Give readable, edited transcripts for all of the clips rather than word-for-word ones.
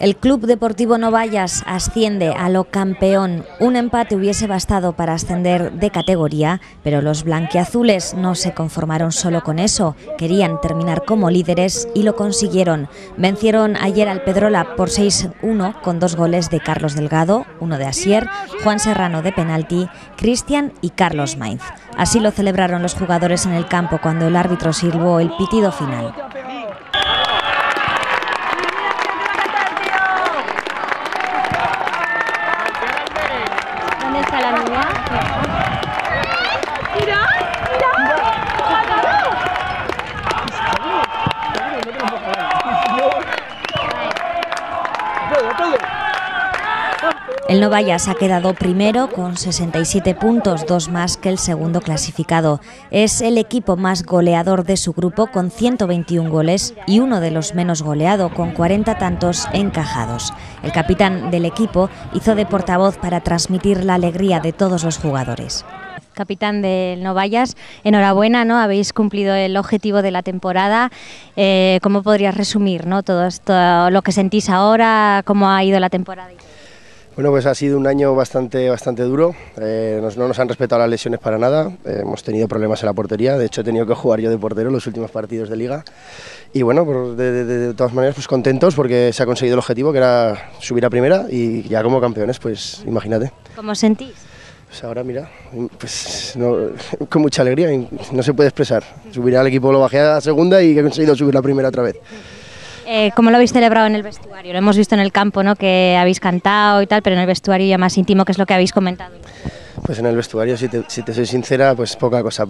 El Club Deportivo Novallas asciende a lo campeón. Un empate hubiese bastado para ascender de categoría, pero los blanquiazules no se conformaron solo con eso. Querían terminar como líderes y lo consiguieron. Vencieron ayer al Pedrola por 6-1 con dos goles de Carlos Delgado, uno de Asier, Juan Serrano de penalti, Cristian y Carlos Mainz. Así lo celebraron los jugadores en el campo cuando el árbitro silbó el pitido final. El Novallas ha quedado primero con 67 puntos, dos más que el segundo clasificado. Es el equipo más goleador de su grupo con 121 goles y uno de los menos goleado con 40 tantos encajados. El capitán del equipo hizo de portavoz para transmitir la alegría de todos los jugadores. Capitán del Novallas, enhorabuena, ¿no? Habéis cumplido el objetivo de la temporada. ¿Cómo podrías resumir, ¿no? todo lo que sentís ahora, cómo ha ido la temporada? Bueno, pues ha sido un año bastante duro, no nos han respetado las lesiones para nada, hemos tenido problemas en la portería, de hecho he tenido que jugar yo de portero los últimos partidos de liga y bueno, pues de todas maneras pues contentos porque se ha conseguido el objetivo que era subir a primera y ya como campeones, pues imagínate. ¿Cómo os sentís? Pues ahora mira, pues no, con mucha alegría, no se puede expresar, subir al equipo lo bajé a la segunda y he conseguido subir la primera otra vez. ¿Cómo lo habéis celebrado en el vestuario? Lo hemos visto en el campo, ¿no? Que habéis cantado y tal, pero en el vestuario ya más íntimo, ¿qué es lo que habéis comentado? Pues en el vestuario, si te soy sincera, pues poca cosa.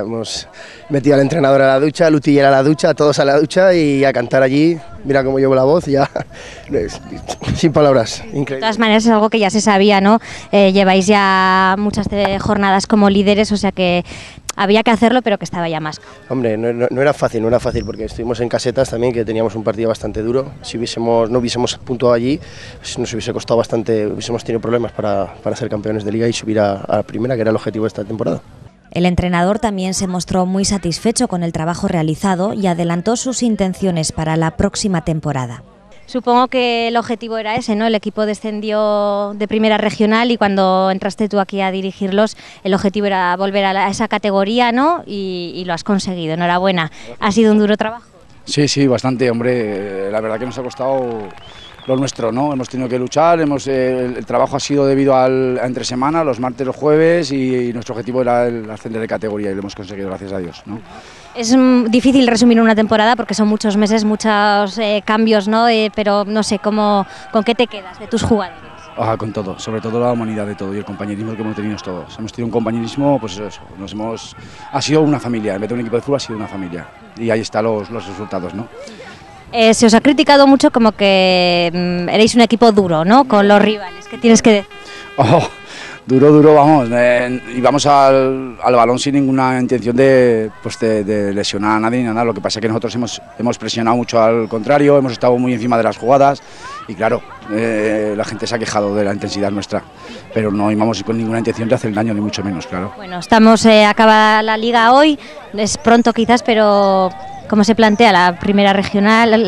Hemos metido al entrenador a la ducha, al utiller a la ducha, todos a la ducha y a cantar allí. Mira cómo llevo la voz, ya sin palabras, increíble. De todas maneras es algo que ya se sabía, ¿no? Lleváis ya muchas jornadas como líderes, o sea que había que hacerlo, pero que estaba ya más. Hombre, no era fácil, porque estuvimos en casetas también, que teníamos un partido bastante duro. Si no hubiésemos puntuado allí, nos hubiese costado bastante, hubiésemos tenido problemas para ser campeones de liga y subir a primera, que era el objetivo de esta temporada. El entrenador también se mostró muy satisfecho con el trabajo realizado y adelantó sus intenciones para la próxima temporada. Supongo que el objetivo era ese, ¿no? El equipo descendió de primera regional y cuando entraste tú aquí a dirigirlos, el objetivo era volver a esa categoría, ¿no? Y lo has conseguido, enhorabuena. ¿Ha sido un duro trabajo? Sí, bastante, hombre. La verdad que nos ha costado lo nuestro, ¿no? Hemos tenido que luchar, el trabajo ha sido debido a entre semana, los martes, los jueves, y nuestro objetivo era el ascender de categoría y lo hemos conseguido, gracias a Dios, ¿no? Es difícil resumir una temporada porque son muchos meses, muchos cambios, ¿no? Pero no sé, ¿con qué te quedas de tus jugadores? Ah, con todo, sobre todo la humanidad de todo y el compañerismo que hemos tenido todos. Hemos tenido un compañerismo, pues eso, ha sido una familia, en vez de un equipo de fútbol ha sido una familia y ahí están los resultados, ¿no? Se os ha criticado mucho como que erais un equipo duro, ¿no? Con los rivales, ¿qué tienes que decir? Oh. Duro, vamos, íbamos al balón sin ninguna intención de lesionar a nadie, nada. Lo que pasa es que nosotros hemos presionado mucho al contrario, hemos estado muy encima de las jugadas y claro, la gente se ha quejado de la intensidad nuestra, pero no íbamos con ninguna intención de hacer daño, ni mucho menos, claro. Bueno, acaba la liga hoy, es pronto quizás, pero ¿cómo se plantea la primera regional?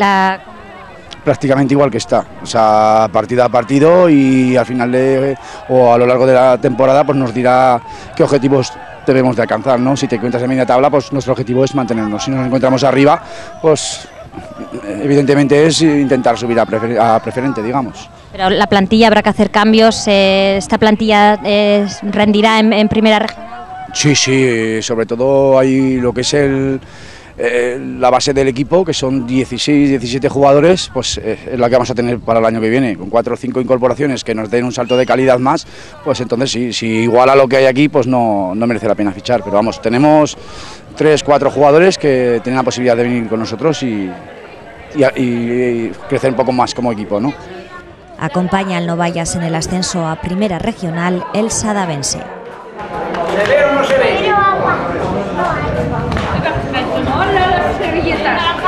Prácticamente igual que está, o sea, partido a partido y al final o a lo largo de la temporada pues nos dirá qué objetivos debemos de alcanzar, ¿no? Si te encuentras en media tabla, pues nuestro objetivo es mantenernos, si nos encontramos arriba, pues evidentemente es intentar subir a preferente, digamos. Pero la plantilla habrá que hacer cambios, ¿esta plantilla rendirá en primera región? Sí, sobre todo hay lo que es la base del equipo, que son 16, 17 jugadores, pues es la que vamos a tener para el año que viene, con 4 o 5 incorporaciones que nos den un salto de calidad más, pues entonces si iguala lo que hay aquí, pues no merece la pena fichar, pero vamos, tenemos 3, 4 jugadores que tienen la posibilidad de venir con nosotros y crecer un poco más como equipo, ¿no? Acompaña al Novallas en el ascenso a primera regional el Sadavense. ¿Se ve o no se ve? Hola, las servilletas.